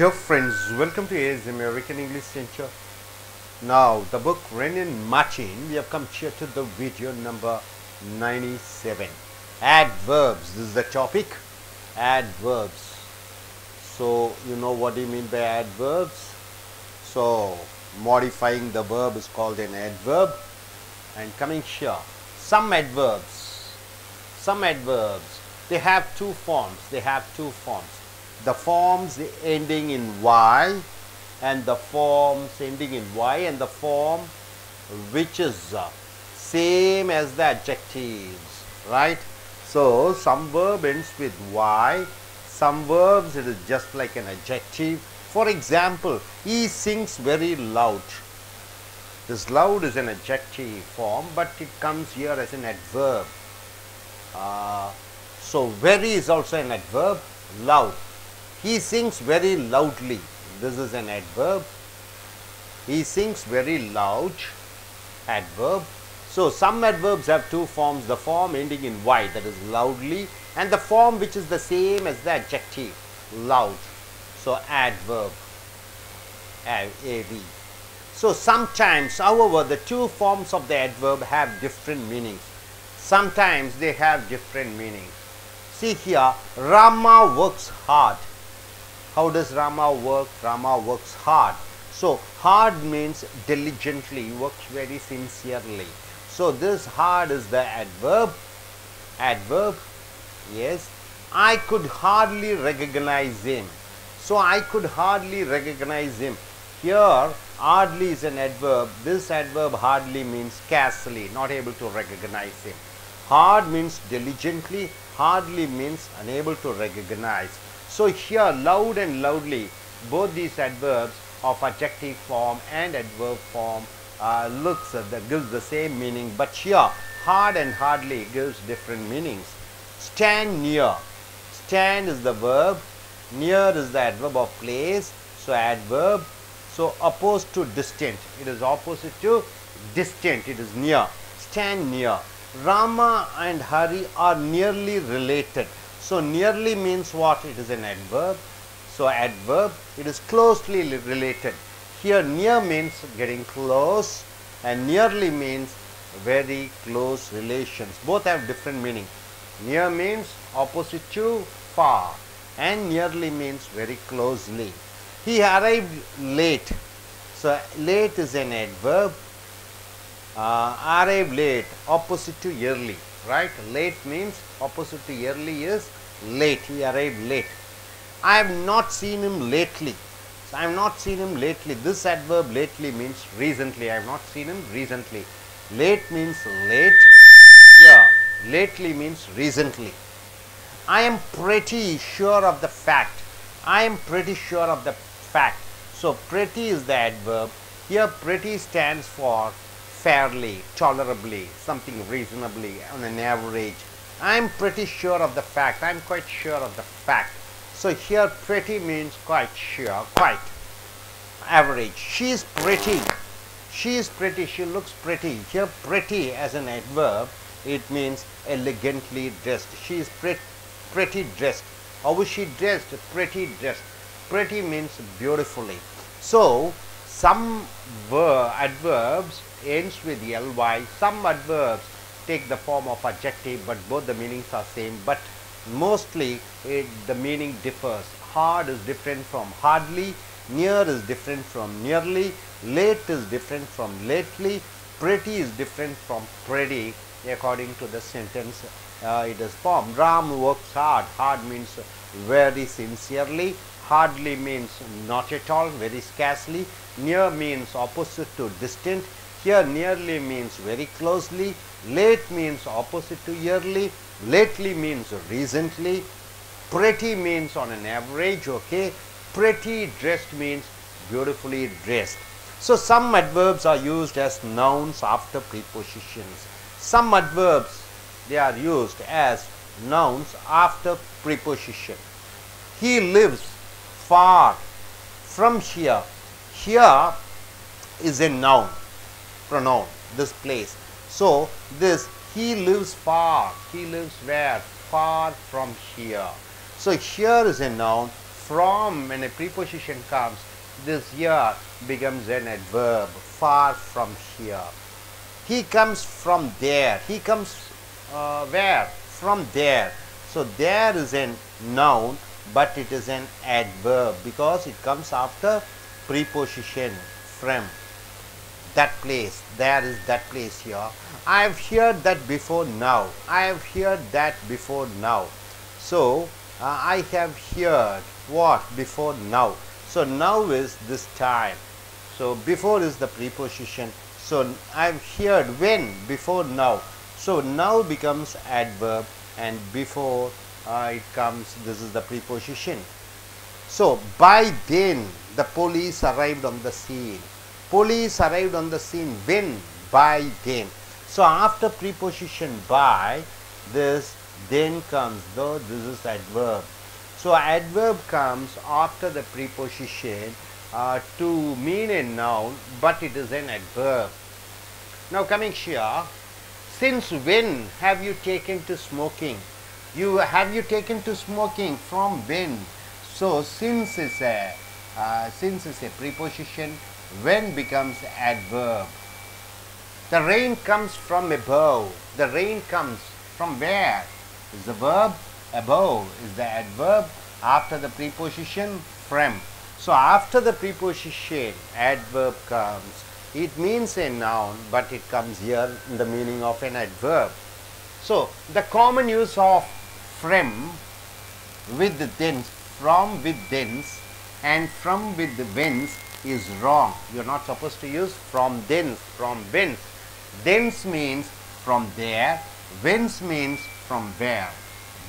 Dear friends, welcome to AS American English Center. Now, the book Ren and Martin, we have come here to the video number 97. Adverbs, this is the topic. Adverbs. So, you know what do you mean by adverbs? So, modifying the verb is called an adverb. And coming here, some adverbs, they have two forms, the forms ending in y and the form which is same as the adjectives, right? So some verb ends with y, some verbs it is just like an adjective. For example, he sings very loud. This loud is an adjective form, but it comes here as an adverb. So very is also an adverb, loud. He sings very loudly. This is an adverb. He sings very loud. Adverb. So some adverbs have two forms. The form ending in y, that is loudly, and the form which is the same as the adjective, loud. So adverb. A-V. So sometimes, however, the two forms of the adverb have different meanings. Sometimes they have different meanings. See here, Rama works hard. How does Rama work? Rama works hard. So hard means diligently, he works very sincerely. So this hard is the adverb. Adverb, yes. I could hardly recognize him. So I could hardly recognize him. Here, hardly is an adverb. This adverb hardly means scarcely, not able to recognize him. Hard means diligently, hardly means unable to recognize. So here, loud and loudly, both these adverbs of adjective form and adverb form gives the same meaning, but here hard and hardly gives different meanings. Stand near. Stand is the verb, near is the adverb of place, so adverb. So opposed to distant, it is opposite to distant, it is near. Stand near. Rama and Hari are nearly related. So nearly means what? It is an adverb. So adverb, it is closely related. Here near means getting close and nearly means very close relations. Both have different meaning. Near means opposite to far and nearly means very closely. He arrived late. So late is an adverb. Arrive late, opposite to early, right? Late means opposite to early is late. He arrived late. I have not seen him lately. So I have not seen him lately. This adverb lately means recently. I have not seen him recently. Late means late. Yeah. Lately means recently. I am pretty sure of the fact. I am pretty sure of the fact. So pretty is the adverb. Here pretty stands for fairly, tolerably, something reasonably, on an average. I am pretty sure of the fact. I am quite sure of the fact. So here pretty means quite sure, quite average. She is pretty. She is pretty. She looks pretty. Here pretty as an adverb, it means elegantly dressed. She is pretty dressed. How is she dressed? Pretty dressed. Pretty means beautifully. So some adverbs ends with ly. Some adverbs take the form of adjective, but both the meanings are same. But mostly the meaning differs. Hard is different from hardly. Near is different from nearly. Late is different from lately. Pretty is different from pretty. According to the sentence, it is formed. Ram works hard. Hard means very sincerely. Hardly means not at all, very scarcely. Near means opposite to distant. Here nearly means very closely. Late means opposite to yearly. Lately means recently. Pretty means on an average, okay. Pretty dressed means beautifully dressed. So some adverbs are used as nouns after prepositions. Some adverbs, they are used as nouns after preposition. He lives far from here. Here is a noun. Pronoun, this place. So this he lives far. He lives where? Far from here. So here is a noun. from, when a preposition comes, this year becomes an adverb, far from here. He comes from there. He comes where? From there. So there is a noun, but it is an adverb because it comes after preposition, from. That place, there is that place here. I have heard that before now. I have heard that before now. So I have heard what before now. So now is this time. So before is the preposition. So I have heard when before now. So now becomes adverb and before it comes, this is the preposition. So by then the police arrived on the scene. Police arrived on the scene when? By then. So after preposition by, this then comes, though this is adverb. So adverb comes after the preposition to mean a noun, but it is an adverb. Now coming here, since when have you taken to smoking? Have you taken to smoking from when? So since is a preposition, when becomes adverb. The rain comes from above. The rain comes from where? Is the verb. Above is the adverb after the preposition from. So after the preposition, adverb comes. It means a noun, but it comes here in the meaning of an adverb. So the common use of from with thence, from with thence, and from with whence is wrong. You are not supposed to use from thence, from whence. Thence means from there, whence means from where.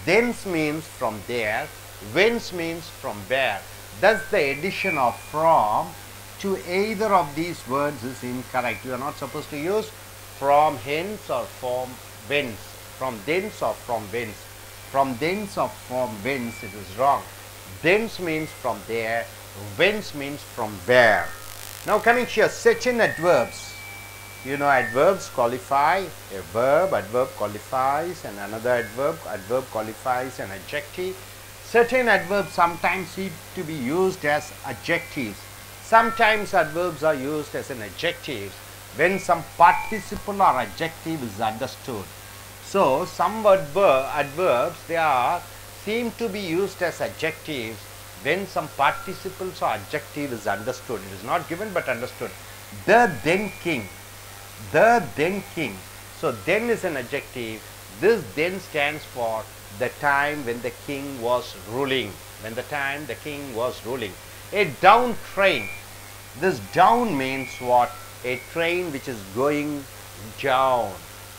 Thence means from there, whence means from where. Thus the addition of from to either of these words is incorrect. You are not supposed to use from hence or from whence, from thence or from whence. From thence or from whence, it is wrong. Thence means from there, whence means from where. Now coming here, such in adverbs. You know, adverbs qualify a verb, adverb qualifies and another adverb qualifies an adjective. Certain adverbs sometimes need to be used as adjectives. Sometimes adverbs are used as an adjective when some participle or adjective is understood. So some adverbs, they are seem to be used as adjectives when some participles or adjective is understood. It is not given but understood. The then king. The then king. So then is an adjective. This then stands for the time when the king was ruling. When the time the king was ruling. A down train. This down means what? A train which is going down.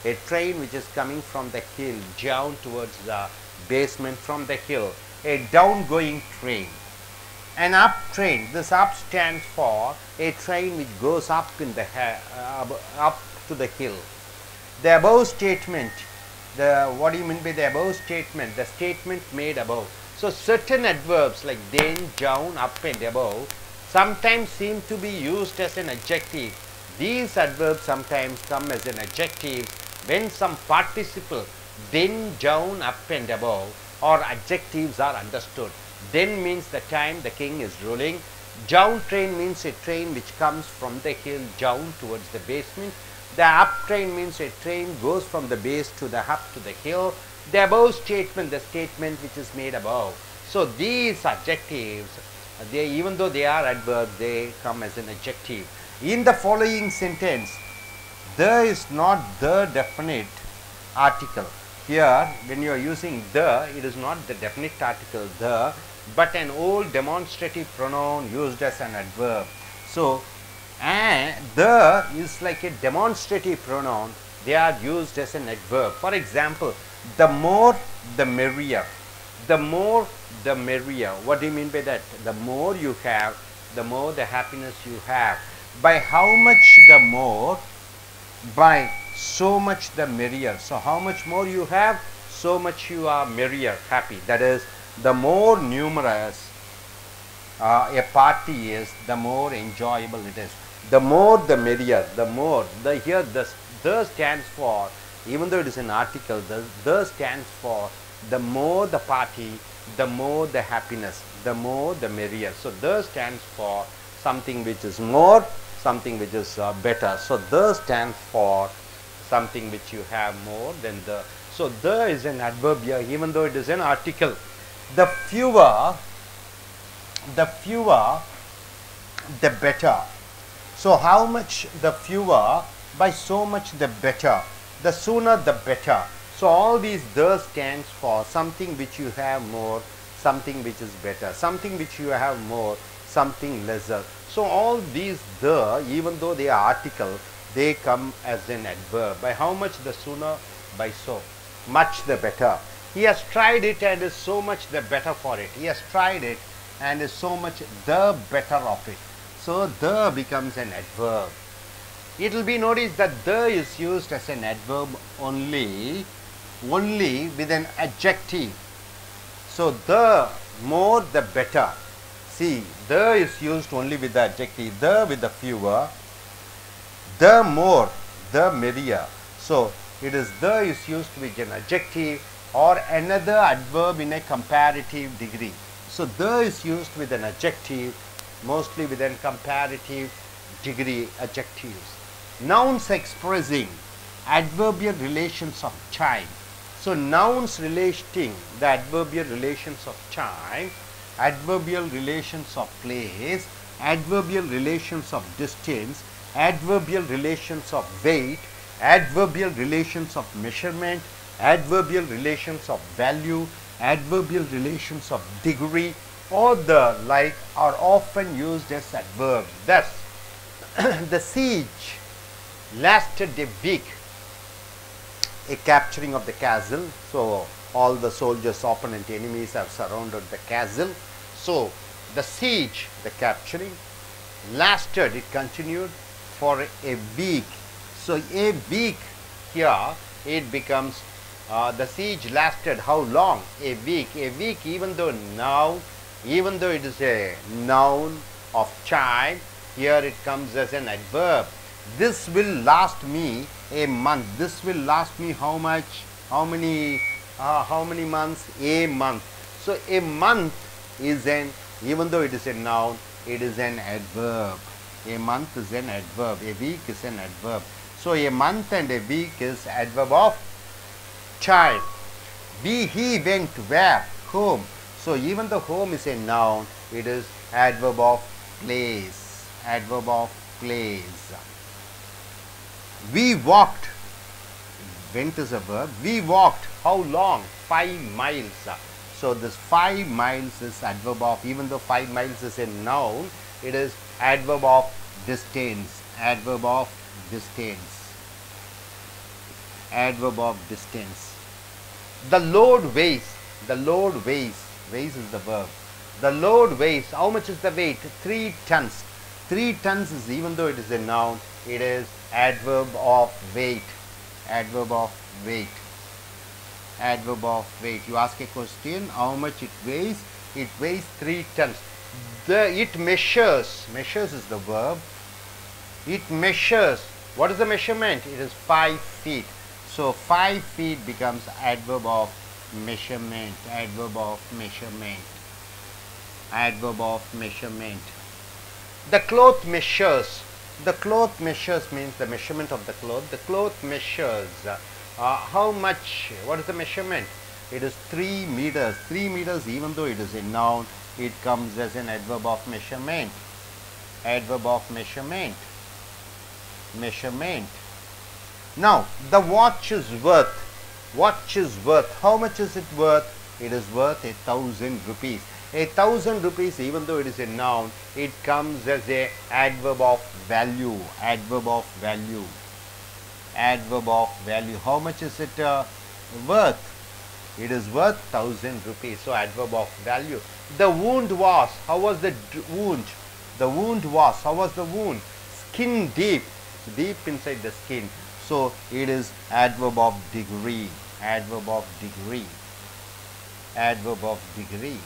A train which is coming from the hill down towards the basement from the hill. A down going train. An up train. This up stands for a train which goes up in the up to the hill. The above statement. What do you mean by the above statement? The statement made above. So certain adverbs like then, down, up and above sometimes seem to be used as an adjective. These adverbs sometimes come as an adjective when some participle then, down, up and above or adjectives are understood. Then means the time the king is ruling. Down train means a train which comes from the hill down towards the basement. The up train means a train goes from the base to the up to the hill. The above statement, the statement which is made above. So these adjectives, they, even though they are adverbs, they come as an adjective. In the following sentence, the is not the definite article. Here, when you are using the, it is not the definite article the, but an old demonstrative pronoun used as an adverb. So, and the is like a demonstrative pronoun. They are used as an adverb. For example, the more, the merrier. The more, the merrier. What do you mean by that? The more you have, the more the happiness you have. By how much the more? By so much the merrier. So how much more you have, so much you are merrier, happy. That is, the more numerous a party is, the more enjoyable it is. The more the merrier. The more, the here the stands for, even though it is an article, the stands for the more the party, the more the happiness, the more the merrier. So, the stands for something which is more, something which is better. So, the stands for something which you have more than the. So, the is an adverb here, even though it is an article. The fewer, the better. So, how much the fewer, by so much the better. The sooner the better. So, all these the stands for something which you have more, something which is better, something which you have more, something lesser. So, all these the, even though they are article, they come as an adverb. By how much the sooner, by so much the better. He has tried it and is so much the better for it. He has tried it and is so much the better of it. So, the becomes an adverb. It will be noticed that the is used as an adverb only with an adjective. So, the more the better. See, the is used only with the adjective, the with the fewer, the more, the merrier. So, it is the is used with an adjective or another adverb in a comparative degree. So, the is used with an adjective, mostly with a comparative degree adjectives. Nouns expressing adverbial relations of time. So, nouns relating the adverbial relations of time, adverbial relations of place, adverbial relations of distance, adverbial relations of weight, adverbial relations of measurement, adverbial relations of value, adverbial relations of degree or the like are often used as adverbs. Thus, the siege lasted a week, a capturing of the castle. So, all the soldiers, opponent enemies have surrounded the castle. So, the siege, the capturing, lasted, it continued for a week. So, a week here, it becomes the siege lasted how long? A week. A week, even though now, even though it is a noun of time, here it comes as an adverb. This will last me a month. This will last me how much? How many months? A month. So, a month is an, even though it is a noun, it is an adverb. A month is an adverb. A week is an adverb. So, a month and a week is adverb of time. He went where? Home. So, even though home is a noun, it is adverb of place. Adverb of place. We walked. Went is a verb. We walked. How long? 5 miles. So, this 5 miles is adverb of, even though 5 miles is a noun, it is adverb of distance. Adverb of distance. Adverb of distance. The load weighs. The load weighs. Weighs is the verb. The load weighs. How much is the weight? 3 tons. 3 tons is, even though it is a noun, it is adverb of weight. Adverb of weight. Adverb of weight. You ask a question, how much it weighs? It weighs 3 tons. It measures. Measures is the verb. It measures. What is the measurement? It is 5 feet. So, 5 feet becomes adverb of measurement. Adverb of measurement. Adverb of measurement. The cloth measures. The cloth measures means the measurement of the cloth. The cloth measures how much? What is the measurement? It is 3 meters. 3 meters, even though it is a noun, it comes as an adverb of measurement. Adverb of measurement. Measurement. Now, the watch is worth. Watch is worth. How much is it worth? It is worth 1,000 rupees. 1,000 rupees, even though it is a noun, it comes as a adverb of value. Adverb of value. Adverb of value. How much is it worth? It is worth 1,000 rupees. So, adverb of value. The wound was. How was the wound? The wound was. How was the wound? Skin deep. Deep inside the skin. So, it is adverb of degree. Adverb of degree. Adverb of degree.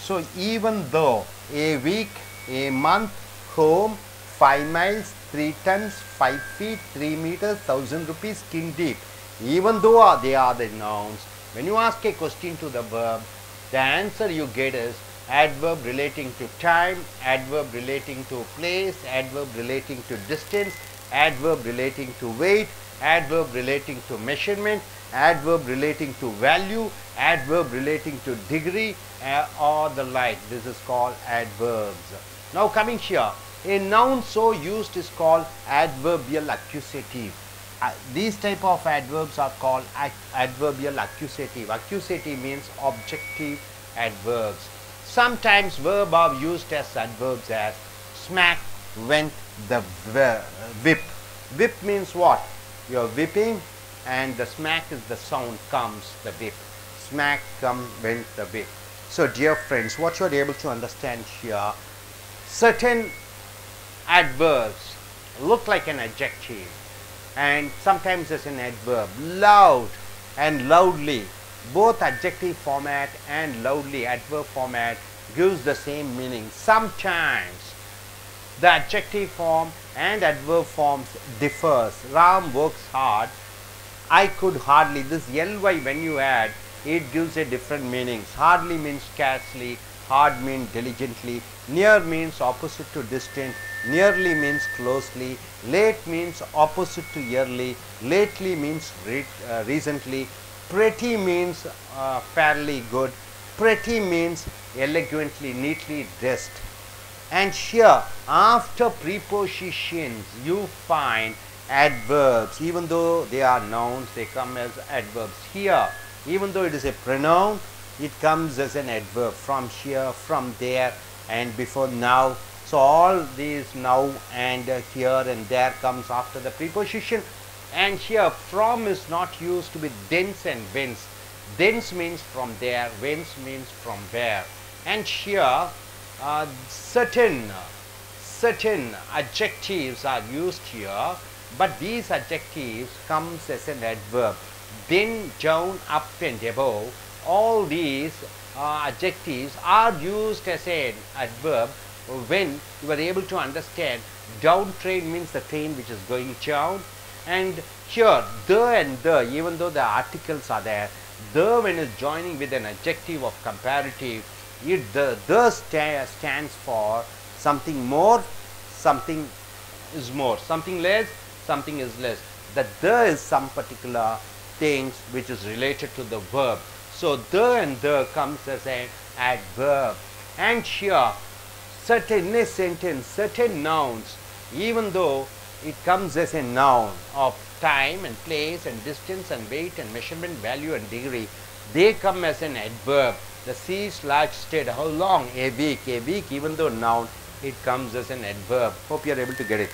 So, even though a week, a month, home, 5 miles, 3 tons, 5 feet, 3 meters, 1,000 rupees, skin deep. Even though they are the nouns, when you ask a question to the verb, the answer you get is adverb relating to time, adverb relating to place, adverb relating to distance, adverb relating to weight, adverb relating to measurement, adverb relating to value, adverb relating to degree or the like. This is called adverbs. Now coming here, a noun so used is called adverbial accusative. These type of adverbs are called adverbial accusative. Accusative means objective adverbs. Sometimes verbs are used as adverbs as smack, went, the whip. Whip means what? You are whipping and the smack is the sound, comes the whip. Smack, come, went, the whip. So dear friends, what you are able to understand here, certain adverbs look like an adjective and sometimes as an adverb. Loud and loudly, both adjective format and loudly adverb format gives the same meaning. Sometimes the adjective form and adverb forms differs. Ram works hard, I could hardly. This ly when you add, it gives a different meaning. Hardly means scarcely, hard means diligently, near means opposite to distant, nearly means closely, late means opposite to yearly, lately means recently, pretty means fairly good, pretty means elegantly, neatly dressed. And here after prepositions you find adverbs. Even though they are nouns, they come as adverbs. Here, even though it is a pronoun, it comes as an adverb. From here, from there, and before, now. So all these now and here and there comes after the preposition. And here from is not used with thence and whence. Thence means from there, whence means from where. And here certain adjectives are used here, but these adjectives comes as an adverb. Then, down, up and above, all these adjectives are used as an adverb when you are able to understand down train means the train which is going down. And here the and the, even though the articles are there, the when is joining with an adjective of comparative, it the stands for something more, something is more, something less, something is less. That the is some particular things which is related to the verb. So the and the comes as an adverb. And here certain, in a sentence, certain nouns, even though it comes as a noun of time and place and distance and weight and measurement, value and degree, they come as an adverb. The siege lasted how long? A week. A week, even though noun, it comes as an adverb. Hope you are able to get it.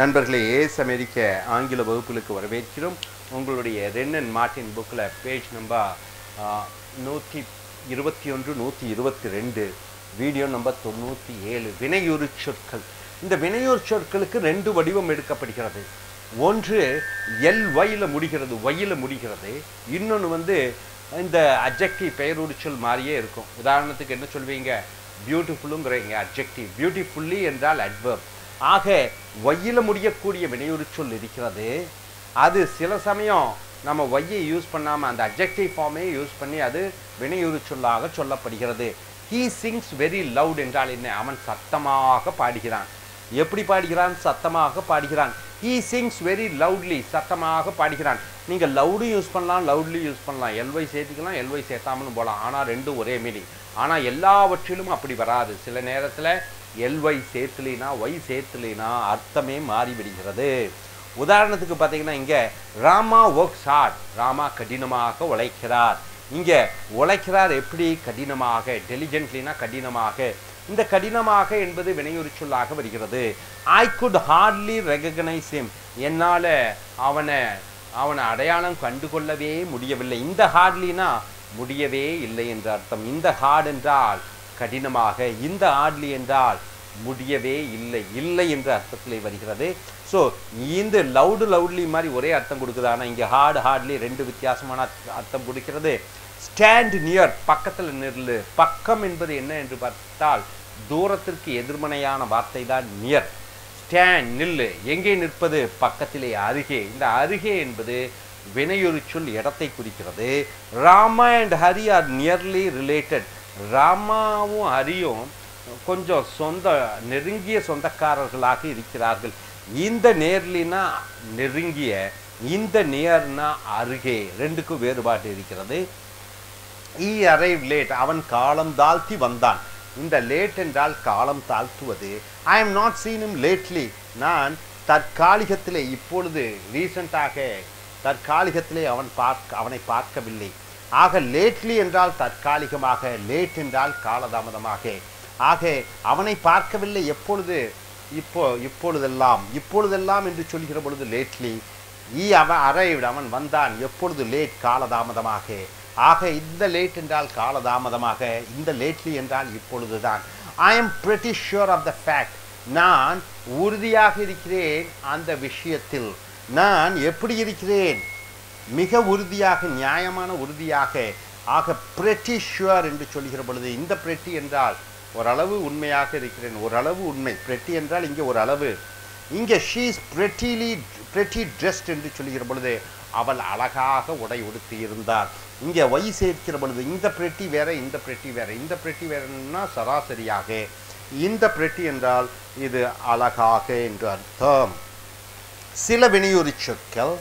நண்பர்களே, AS அமெரிக்க ஆங்கில வகுப்புகளுக்கு வரவேற்கிறோம். உங்களுடைய Wren and Martin புக்ல page number 121 122 video number 97 வினையுரு சொற்கள். இந்த வினையுர் சொற்களுக்கு ரெண்டு வடிவம் எடுக்கப்படுகிறது. ஒன்று ly முடிகிறது, yல முடிகிறது. இன்னொன்று இந்த அட்ஜெக்டிவ் பெயருரு சொல் மாதிரியே இருக்கும். உதாரணத்துக்கு என்ன சொல்வீங்க? பியூட்டிஃபுல்ங்கறீங்க அட்ஜெக்டிவ். பியூட்டிஃபுல்லி என்றால் அட்வர்ப். ஆக yல முடியக்கூடிய வினையுரு சொல் இருக்கிறது. அது சில சமயம் நம்ம yஐ யூஸ் பண்ணாம அந்த அட்ஜெக்டிவ் ஃபார்மே யூஸ் பண்ணி அது வினையுரு சொல்லாக சொல்லப்படுகிறது. He sings very loud என்றால் என்ன? அவன் சத்தமாக பாடுகிறான். எப்படி பாடுகிறான்? சத்தமாக பாடுகிறான். He sings very loudly, சத்தமாக பாடுகிறான். நீங்க லவுடு யூஸ் பண்ணலாம், லவுட்லி யூஸ் பண்ணலாம், எல்வை சேர்த்துக்கலாம், எல்வை சேர்த்தாமலும் போகலாம். ஆனால் ரெண்டும் ஒரே மீனிங். ஆனால் எல்லாவற்றிலும் அப்படி வராது. சில நேரத்தில் எல்வை சேர்த்துலினா, ஒய் சேர்த்துலினா அர்த்தமே மாறிவிடுகிறது. உதாரணத்துக்கு பார்த்தீங்கன்னா இங்கே ராமா ஒர்க்ஸ் ஹார்ட், ராமா கடினமாக உழைக்கிறார். இங்கே உழைக்கிறார் எப்படி? கடினமாக, டெலிஜென்ட்லினா கடினமாக. இந்த கடினமாக என்பது வினையுரு சொல்லாக வருகிறது. I could hardly recognise him, என்னால் அவனை அடையாளம் கண்டுகொள்ளவே முடியவில்லை. இந்த ஹார்ட்லினா முடியவே இல்லை என்ற அர்த்தம். இந்த ஹார்ட் என்றால் கடினமாக, இந்த ஹார்ட்லி என்றால் முடியவே இல்லை, இல்லை என்ற அர்த்தத்திலே வருகிறது. ஸோ இந்த லவுடு லவுட்லி மாதிரி ஒரே அர்த்தம் கொடுக்குது. ஆனால் இங்கே ஹார்டு ஹார்ட்லி ரெண்டு வித்தியாசமான அர்த்தம் கொடுக்கிறது. ஸ்டாண்ட் நியர், பக்கத்தில் நில்லு. பக்கம் என்பது என்ன என்று பார்த்தால் தூரத்திற்கு எதிர்மனையான வார்த்தை தான் நியர். ஸ்டாண்ட் நில்லு, எங்கே நிற்பது? பக்கத்திலே, அருகே. இந்த அருகே என்பது வினையுரு சொல் இடத்தை குறிக்கிறது. Rama and Hari are nearly related. ராமாவும் ஹரியும் கொஞ்சம் சொந்த நெருங்கிய சொந்தக்காரர்களாக இருக்கிறார்கள். இந்த நேர்லினா நெருங்கிய, இந்த நேர்னா அருகே, ரெண்டுக்கும் வேறுபாடு இருக்கிறது. ஈ அரைவ் லேட், அவன் காலம் தாழ்த்தி வந்தான். இந்த லேட் என்றால் காலம் தாழ்த்துவது. I am not seen him lately, நான் தற்காலிகத்திலே, இப்பொழுது ரீசண்டாக தற்காலிகத்திலே அவனை பார்க்கவில்லை. ஆக லேட்லி என்றால் தற்காலிகமாக, லேட் என்றால் காலதாமதமாக. ஆக அவனை பார்க்கவில்லை எப்பொழுது, இப்பொழுதெல்லாம், இப்பொழுதெல்லாம் என்று சொல்கிற பொழுது லேட்லி. அரைவ்ட், அவன் வந்தான், எப்பொழுது, லேட் காலதாமதமாக. ஆக இந்த லேட் என்றால் காலதாமதமாக, இந்த லேட்லி என்றால் இப்பொழுதுதான். I am pretty sure of the fact, நான் உறுதியாக இருக்கிறேன் அந்த விஷயத்தில். நான் எப்படி இருக்கிறேன், மிக உறுதியாக, நியாயமான உறுதியாக. ஆக பிரிட்டி ஷுர் என்று சொல்கிற பொழுது, இந்த பிரிட்டி என்றால் ஓரளவு உண்மையாக இருக்கிறேன், ஓரளவு உண்மை. பிரிட்டி என்றால் இங்கே ஓரளவு, இங்கே ஷீஸ் பிரிட்டி ட்ரெஸ்ட் என்று சொல்கிற பொழுது அவள் அழகாக உடை உடுத்தி இருந்தாள். இங்கே ஒய் சேர்க்கிற பொழுது இந்த பிரிட்டி வேற, இந்த பிரிட்டி வேற. இந்த பிரிட்டி வேறன்னா சராசரியாக, இந்த பிரிட்டி என்றால் இது அழகாக என்று அர்த்தம். சில வினையுறி சொற்கள்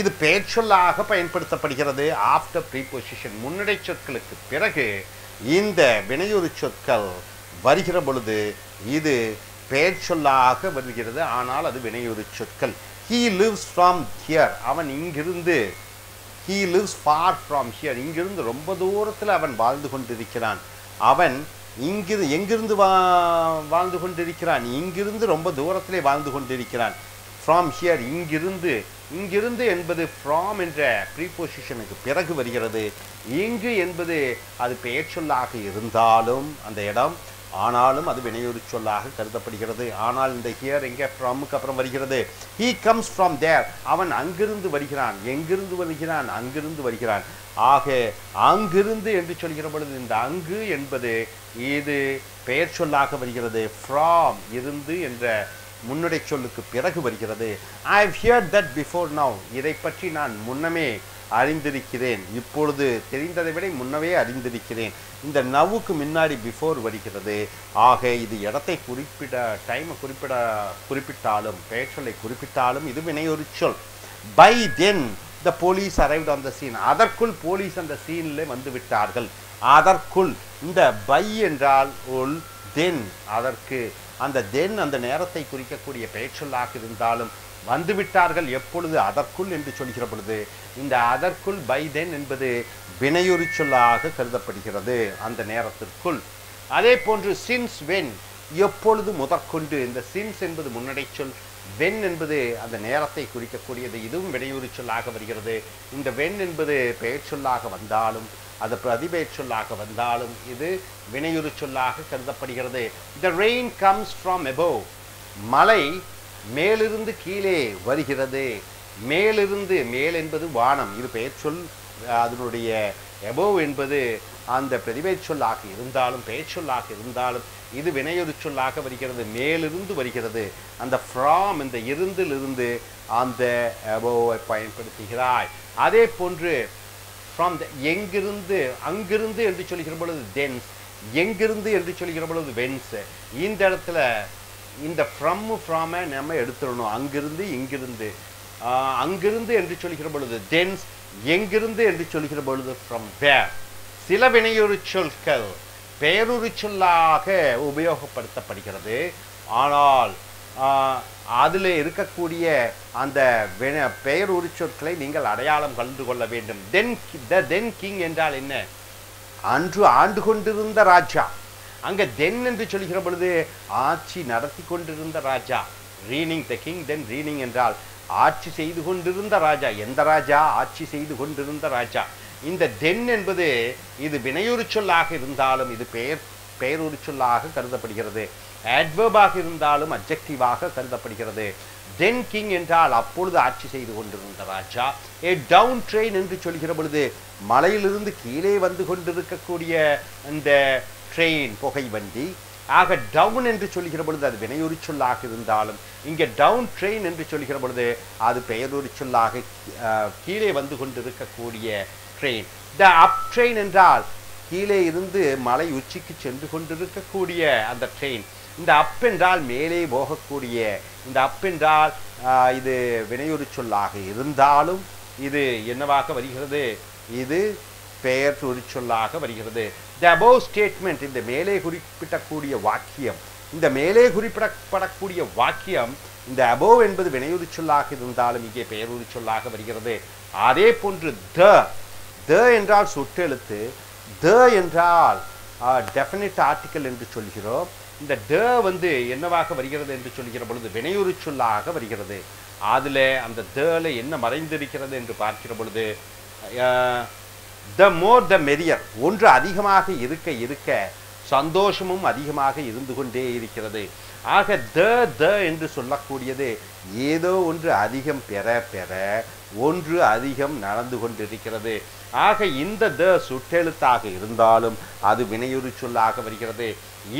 இது பெயர்ச்சொல்லாக பயன்படுத்தப்படுகிறது. ஆஃப்டர் ப்ரீபொசிஷன், முன்னடை சொற்களுக்கு பிறகு இந்த வினையுறி சொற்கள் வருகிற பொழுது இது பெயர்ச்சொல்லாக வருகிறது, ஆனால் அது வினையுறி சொற்கள். He lives from here, அவன் இங்கிருந்து. He lives far from here, இங்கிருந்து ரொம்ப தூரத்தில் அவன் வாழ்ந்து கொண்டிருக்கிறான். அவன் இங்கிருந்து, எங்கிருந்து வாழ்ந்து கொண்டிருக்கிறான், இங்கிருந்து ரொம்ப தூரத்திலே வாழ்ந்து கொண்டிருக்கிறான். From here, இங்கிருந்து. இங்கிருந்து என்பது from என்ற ப்ரீபொசிஷனுக்கு பிறகு வருகிறது. இங்கு என்பது அது பெயர் சொல்லாக இருந்தாலும் அந்த இடம், ஆனாலும் அது வினையுறு சொல்லாக கருதப்படுகிறது. ஆனால் இந்த ஹியர் எங்கே ஃப்ரம்முக்கு அப்புறம் வருகிறது. ஹீ கம்ஸ் ஃப்ரம் தேர், அவன் அங்கிருந்து வருகிறான். எங்கிருந்து வருகிறான், அங்கிருந்து வருகிறான். ஆக அங்கிருந்து என்று சொல்கிற பொழுது இந்த அங்கு என்பது இது பெயர் சொல்லாக வருகிறது. ஃப்ரம், இருந்து என்ற முன்னுடை சொல்லுக்கு பிறகு வருகிறது. I have heard that before now, இதை பற்றி நான் முன்னமே அறிந்திருக்கிறேன். இப்பொழுது தெரிந்ததை விட முன்னவே அறிந்திருக்கிறேன். இந்த நவுக்கு முன்னாடி பிஃபோர் வருகிறது. ஆக இது இடத்தை குறிப்பிட, டைமை குறிப்பிட்டாலும், பெயர் சொல்லை குறிப்பிட்டாலும் இது வினையொரு சொல். By then the police arrived on the scene, அதற்குள் போலீஸ் அந்த சீனில் வந்து விட்டார்கள். அதற்குள், இந்த பை என்றால் உள், தென் அதற்கு. அந்த தென் அந்த நேரத்தை குறிக்கக்கூடிய பெயர் சொல்லாக இருந்தாலும் வந்துவிட்டார்கள் எப்பொழுது, அதற்குள் என்று சொல்கிற பொழுது இந்த அதற்குள் பை தென் என்பது வினையுறி சொல்லாக கருதப்படுகிறது, அந்த நேரத்திற்குள். அதே போன்று சின்ஸ் வென், எப்பொழுது முதற்கொண்டு. இந்த சின்ஸ் என்பது முன்னடை சொல், வென் என்பது அந்த நேரத்தை குறிக்கக்கூடியது, இதுவும் வினையுறி சொல்லாக வருகிறது. இந்த வென் என்பது பெயர் சொல்லாக வந்தாலும், அது பிரதிபெயர் சொல்லாக வந்தாலும் இது வினையுறி சொல்லாக கருதப்படுகிறது. The rain comes from above, மலை மேலிருந்து கீழே வருகிறது. மேலிருந்து, மேல் என்பது வானம், இது பெயர் சொல். அதனுடைய எபோவ் என்பது அந்த பிரதிபெயர் சொல்லாக இருந்தாலும், பெயர் சொல்லாக இருந்தாலும் இது வினையுறு சொல்லாக வருகிறது. மேலிருந்து வருகிறது. அந்த ஃப்ரம், இந்த இருந்திலிருந்து அந்த எபோவை பயன்படுத்துகிறாய். அதே போன்று ஃப்ரம் த, எங்கிருந்து, அங்கிருந்து என்று சொல்கிற பொழுது தென்ஸ், எங்கிருந்து என்று சொல்கிற பொழுது வென்ஸ். இந்த இடத்துல இந்த ஃப்ரம்மு ஃப்ராமை நம்ம எடுத்துடணும். அங்கிருந்து, இங்கிருந்து. அங்கிருந்து என்று சொல்கிற பொழுது தென்ஸ், எங்கிருந்து என்று சொல்கிற பொழுது ஃப்ரம் வேர். சில வினையுறு சொற்கள் பெயருறு சொல்லாக உபயோகப்படுத்தப்படுகிறது, ஆனால் அதில் இருக்கக்கூடிய அந்த பெயருறு சொற்களை நீங்கள் அடையாளம் கண்டு கொள்ள வேண்டும். தென் கிங் என்றால் என்ன, அன்று ஆண்டு கொண்டிருந்த ராஜா. அங்கே தென் என்று சொல்கிற பொழுது ஆட்சி நடத்தி கொண்டிருந்த ராஜா, ரீனிங் த கிங். தென் ரீனிங் என்றால் ஆட்சி செய்து கொண்டிருந்த ராஜா. எந்த ராஜா, ஆட்சி செய்து கொண்டிருந்த ராஜா. இந்த தென் என்பது இது வினையுறு சொல்லாக இருந்தாலும் இது பெயருறு சொல்லாக கருதப்படுகிறது. அட்வர்பாக இருந்தாலும் அட்ஜெக்டிவாக கருதப்படுகிறது. தென் கிங் என்றால் அப்பொழுது ஆட்சி செய்து கொண்டிருந்த ராஜா. ஏ டவுன் ட்ரெயின் என்று சொல்கிற பொழுது மலையிலிருந்து கீழே வந்து கொண்டிருக்கக்கூடிய இந்த ட்ரெயின், புகை வண்டி. ஆக டவுன் என்று சொல்கிற பொழுது அது வினையுறு சொல்லாக இருந்தாலும், இங்கே டவுன் ட்ரெயின் என்று சொல்கிற பொழுது அது பெயருறு சொல்லாக, கீழே வந்து கொண்டிருக்கக்கூடிய ட்ரெயின். த அப் ட்ரெயின் என்றால் கீழே இருந்து மலை உச்சிக்கு சென்று கொண்டிருக்கக்கூடிய அந்த ட்ரெயின் இந்த அப் என்றால் மேலே போகக்கூடிய இந்த அப் என்றால் இது வினையுரு சொல்லாக இருந்தாலும் இது என்னவாக வருகிறது இது பெயர் சொல்லாக வருகிறது the above statement இந்த மேலே குறிப்பிடக்கூடிய வாக்கியம் இந்த மேலே குறிப்பிடப்படக்கூடிய வாக்கியம் இந்த above என்பது வினையுரு சொல்லாக இருந்தாலும் இங்கே பெயருரு சொல்லாக வருகிறது அதேபோன்று the என்றால் சொற்றெழுத்து என்றால் definite article என்று சொல்கிறோம் இந்த the வந்து என்னவாக வருகிறது என்று சொல்கிற பொழுது வினையுரு சொல்லாக வருகிறது அதிலே அந்த theல என்ன மறைந்திருக்கிறது என்று பார்க்கிற பொழுது the more the merrier ஒன்று அதிகமாக இருக்க இருக்க சந்தோஷமும் அதிகமாக இருந்து கொண்டே இருக்கிறது ஆக the என்று சொல்லக்கூடியது ஏதோ ஒன்று அதிகம் பெற பெற ஒன்று அதிகம் நடந்து கொண்டிருக்கிறது ஆக இந்த the சுற்றெழுத்தாக இருந்தாலும் அது வினையுரு சொல்லாக வருகிறது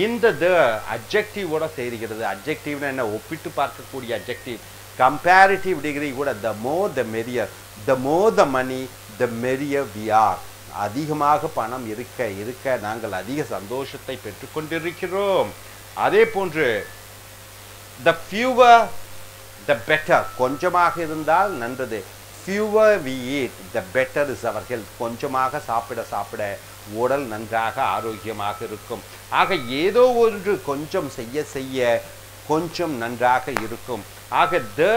இந்த the adjective ஓட சேருகிறது adjective என்ன ஒப்பிட்டு பார்க்கக்கூடிய adjective comparative degree கூட the more the merrier the more the money the merrier we are அதிகமாக பணம் இருக்க இருக்க நாங்கள் அதிக சந்தோஷத்தை பெற்றுக்கொண்டிருக்கிறோம் அதே போன்று the fewer the better கொஞ்சமாக இருந்தால் நன்றது fewer we eat the better is our health கொஞ்சமாக சாப்பிட சாப்பிட உடல் நன்றாக ஆரோக்கியமாக இருக்கும் ஆக ஏதோ ஒன்று கொஞ்சம் செய்ய செய்ய கொஞ்சம் நன்றாக இருக்கும் ஆக the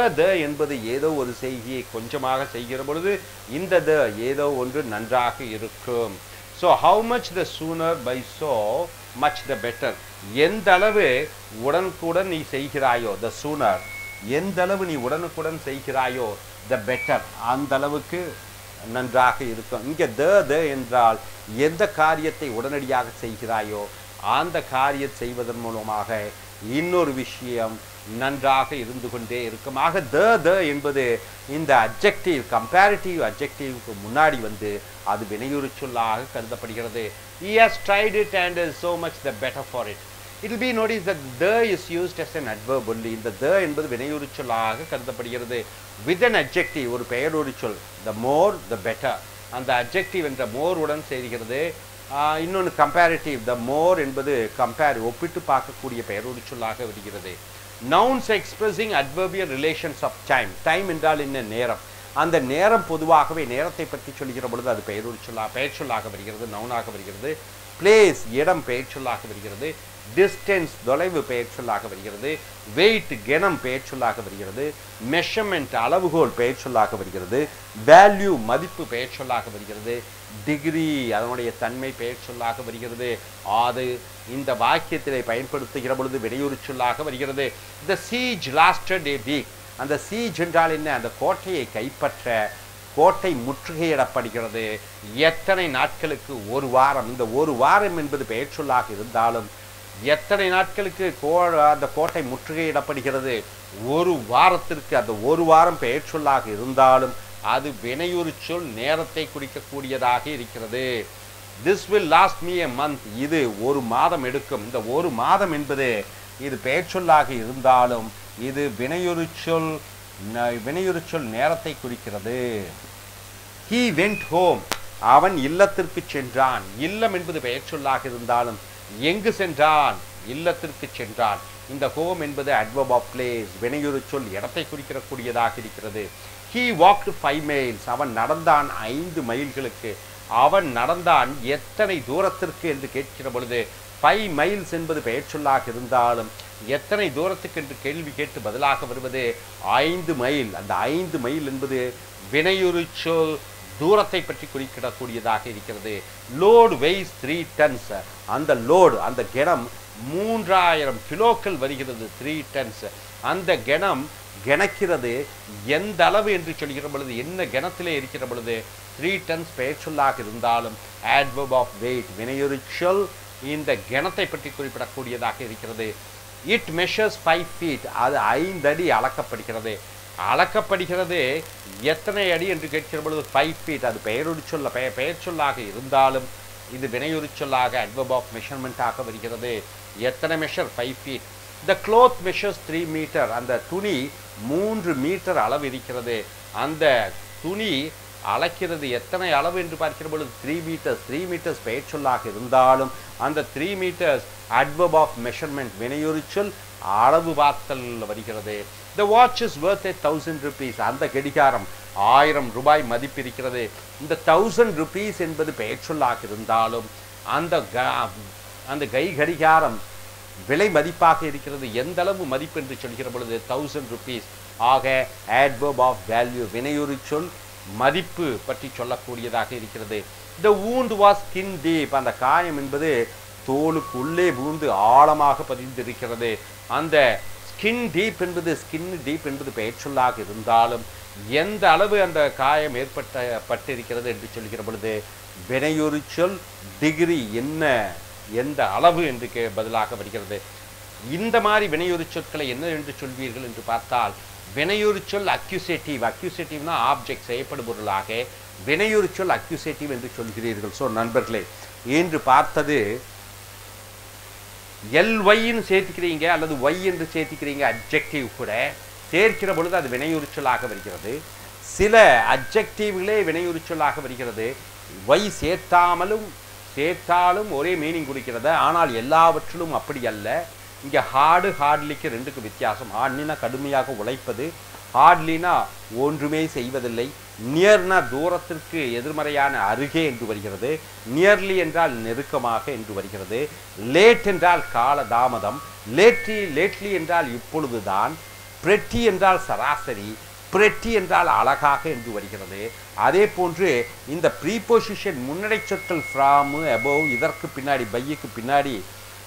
என்பது ஏதோ ஒரு செய்தியை கொஞ்சமாக செய்கிற பொழுது இந்த the ஏதோ ஒன்று நன்றாக இருக்கும் so how much the sooner by so much the better எந்த அளவு உடனுக்குடன் நீ செய்கிறாயோ the sooner எந்த அளவு நீ உடனுக்குடன் செய்கிறாயோ the better அந்த அளவுக்கு நன்றாக இருக்கும் இங்கே the என்றால் எந்த காரியத்தை உடனடியாக செய்கிறாயோ அந்த காரியத்தை செய்வதன் மூலமாக இன்னொரு விஷயம் நன்றாக இருந்து கொண்டே இருக்கும் ஆக the என்பது இந்த adjective comparative adjective க்கு முன்னாடி வந்து அது வினையுரு சொல்லாக கருதப்படுகிறது he has tried it and is so much the better for it it will be noticed that the is used as an adverb only இந்த the என்பது வினையுரு சொல்லாக கருதப்படுகிறது with an adjective ஒரு பெயரோடு சொல் the more the better அந்த adjective என்ற more உடன் சேர்கிறது இன்னொன்று comparative the more என்பது compare ஒப்பிட்டு பார்க்கக்கூடிய பெயரோடு சொல்லாக வருகிறது nouns expressing adverbial relations of time time என்றால் என்ன நேரம் அந்த நேரம் பொதுவாகவே நேரத்தை பற்றி சொல்கிற பொழுது அது பெயரொரு சொல்லாக வருகிறது நவுனாக வருகிறது place இடம் பெயர் சொல்லாக வருகிறது distance தொலைவு பெயர் சொல்லாக வருகிறது weight கணம் பெயர் சொல்லாக வருகிறது measurement அளவுகோல் பெயர் சொல்லாக வருகிறது value மதிப்பு பெயர் சொல்லாக வருகிறது degree அதனுடைய தன்மை பெயர் சொல்லாக வருகிறது அது இந்த வாக்கியத்திலே பயன்படுத்துகிற பொழுது வினையுரு சொல்லாக வருகிறது the siege lasted a week அந்த siege என்றால் என்ன அந்த கோட்டையை கைப்பற்ற கோட்டை முற்றுகையிடப்படுகிறது எத்தனை நாட்களுக்கு ஒரு வாரம் இந்த ஒரு வாரம் என்பது பெயர் சொல்லாக இருந்தாலும் எத்தனை நாட்களுக்கு அந்த கோட்டை முற்றுகையிடப்படுகிறது ஒரு வாரத்திற்கு அந்த ஒரு வாரம் பெயர் சொல்லாக இருந்தாலும் அது வினையுரு சொல் நேரத்தை குறிக்கக்கூடியதாக இருக்கிறது this will last me a month இது ஒரு மாதம் எடுக்கும் இந்த ஒரு மாதம் என்பது இது பெயர் சொல்லாக இருந்தாலும் இது வினையுரு சொல் நேரத்தை குறிக்கிறது he went home அவன் இல்லத்திற்கு சென்றான் இல்லம் என்பது பெயர் சொல்லாக இருந்தாலும் எங்கு சென்றான் இல்லத்திற்கு சென்றான் இந்த home என்பது adverb of place வினையுரு சொல் இடத்தை குறிக்கக்கூடியதாக இருக்கிறது he walked 5 miles அவன் நடந்தான் 5 மைல்களுக்கு அவன் நடந்தான் எத்தனை தூரத்திற்கு என்று கேட்கிற பொழுது 5 miles என்பது பெயர் சொல்லாக இருந்தாலும் எத்தனை தூரத்துக்கு என்று கேள்வி கேட்டு பதிலாக வருவது 5 மைல் அந்த 5 மைல் என்பது வினையுரு சொல் தூரத்தை பற்றி குறிப்பிடக்கூடியதாக இருக்கிறது லோடு weighs 3 tons அந்த லோடு அந்த கணம் 3000 கிலோக்கள் வருகிறது 3 tons அந்த கணம் கணக்கிறது எந்த அளவு என்று சொல்கிற பொழுது என்ன கணத்திலே இருக்கிற பொழுது 3 tons பெயர் சொல்லாக இருந்தாலும் adverb of weight வினையுரு சொல் இந்த கணத்தை பற்றி குறிப்பிடக்கூடியதாக இருக்கிறது it measures 5 feet அது 5 அடி அளக்கப்படுகிறது அளக்கப்படுகிறது எத்தனை அடி என்று கேட்கிற பொழுது 5 feet அது பெயர் சொல்லாக இருந்தாலும் இது வினையுரு சொல்லாக adverb of measurement ஆக வருகிறது எத்தனை measure 5 feet the cloth measures 3 meter அந்த துணி 3 மீட்டர் அளவு இருக்கிறது அந்த துணி அளக்கிறது எத்தனை அளவு என்று பார்க்கிற பொழுது 3 meters பெயர்ச்சொல்லாக இருந்தாலும் அந்த 3 meters adverb of measurement வினையுரிச்சொல் அளவு பார்த்தல் வருகிறது. The watch is worth 1,000 rupees. அந்த கடிகாரம் 1000 ரூபாய் மதிப்பிருக்கிறது. இந்த 1,000 rupees என்பது பெயர்ச்சொல்லாக இருந்தாலும் அந்த கை கடிகாரம் விலை மதிப்பாக இருக்கிறது. எந்த அளவு மதிப்பு என்று சொல்கிற பொழுது 1,000 rupees. ஆக adverb of value வினையுரிச்சொல் மதிப்பு பற்றி சொல்லக்கூடியதாக இருக்கிறது. The wound was skin deep. அந்த காயம் என்பது தோலுக்கு உள்ளே பூந்து ஆழமாக பதிந்திருக்கிறது. அந்த skin deep என்பது பெயர்ச்சொல்லாக இருந்தாலும் எந்த அளவு அந்த காயம் ஏற்பட்டிருக்கிறது என்று சொல்கிற பொழுது வினையுரிச்சொல் டிகிரி என்ன எந்த அளவு என்று பதிலாக வருகிறது. இந்த மாதிரி வினையுரிச்சொற்களை என்ன என்று சொல்வீர்கள் என்று பார்த்தால் வினையுரிச்சொல் அக்யூசேட்டிவ். அக்யூசேட்டிவ்னா ஆப்ஜெக்ட் செய்யப்படும் பொருளாக வினையுரிச்சொல் அக்யூசேட்டிவ் என்று சொல்கிறீர்கள். ஸோ நண்பர்களே என்று பார்த்தது எல் ஒய்ன்னு சேர்த்துக்கிறீங்க அல்லது ஒய் என்று சேர்த்துக்கிறீங்க. அப்ஜெக்டிவ் கூட சேர்க்கிற பொழுது அது வினையுரிச்சொலாக வருகிறது. சில அப்ஜெக்டிவ்களே வினையுரிச்சொலாக வருகிறது. ஒய் சேர்த்தாலும் ஒரே மீனிங் கொடுக்கிறது. ஆனால் எல்லாவற்றிலும் அப்படி அல்ல. இங்கே ஹார்டு ஹார்ட்லிக்கு ரெண்டுக்கு வித்தியாசம். ஹார்ட்லினா கடுமையாக உழைப்பது, ஹார்ட்லினா ஒன்றுமே செய்வதில்லை. நியர்னா தூரத்திற்கு எதிர்மறையான அருகே என்று வருகிறது. நியர்லி என்றால் நெருக்கமாக என்று வருகிறது. லேட் என்றால் கால தாமதம். லேட்லி என்றால் இப்பொழுதுதான். பிரெட்டி என்றால் சராசரி, பிரெட்டி என்றால் அழகாக என்று வருகிறது. அதே போன்று இந்த ப்ரீபொசிஷன் முன்னடை சொற்கள் ஃப்ராமு அபோவ் இதற்கு பின்னாடி பையுக்கு பின்னாடி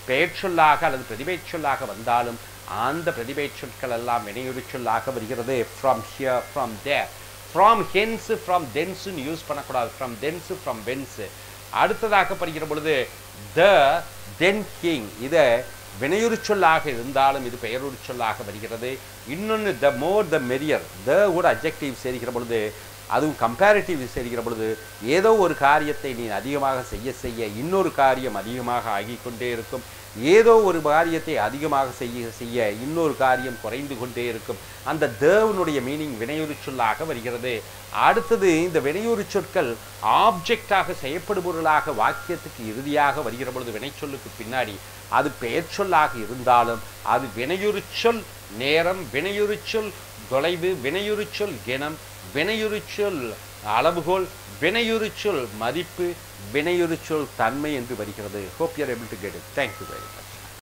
பெயர்ச்சொல்லாக அல்லது பிரதிபெயர்ச்சொல்லாக வந்தாலும் அந்த பிரதிபெயர்ச்சொற்கள் எல்லாம் வினையுரிச்சொல்லாக வருகிறது. From here, from there, from hence, from தென்ஸுன்னு யூஸ் பண்ணக்கூடாது. From thence, from whence. அடுத்ததாக படுகிற பொழுது த தென் கிங் இதை வினையுரிச்சொல்லாக இருந்தாலும் இது பெயருரிச்சொல்லாக வருகிறது. இன்னொன்று த மோர் த மெரியர். த கூட அப்ஜெக்டிவ் சேர்க்கிற பொழுது அதுவும் கம்பேரிட்டிவ் சேர்க்கிற பொழுது ஏதோ ஒரு காரியத்தை நீ அதிகமாக செய்ய செய்ய இன்னொரு காரியம் அதிகமாக ஆகிக்கொண்டே இருக்கும். ஏதோ ஒரு காரியத்தை அதிகமாக செய்ய செய்ய இன்னொரு காரியம் குறைந்து கொண்டே இருக்கும். அந்த தேவனுடைய மீனிங் வினையுரிச்சொல்லாக வருகிறது. அடுத்தது இந்த வினையுரிச்சொற்கள் ஆப்ஜெக்டாக செய்யப்படுபொருளாக வாக்கியத்துக்கு இறுதியாக வருகிற பொழுது வினைச்சொல்லுக்கு பின்னாடி அது பெயர்ச்சொல்லாக இருந்தாலும் அது வினையுரிச்சொல் நேரம், வினையுரிச்சொல் தொலைவு, வினையுரிச்சொல் கணம், வினையுரிச்சொல் அளவுகோல், வினையுரிச்சொல் மதிப்பு, வினையுரிச்சொல் தன்மை என்று வருகிறது. Hope you are able to get it. Thank you very much.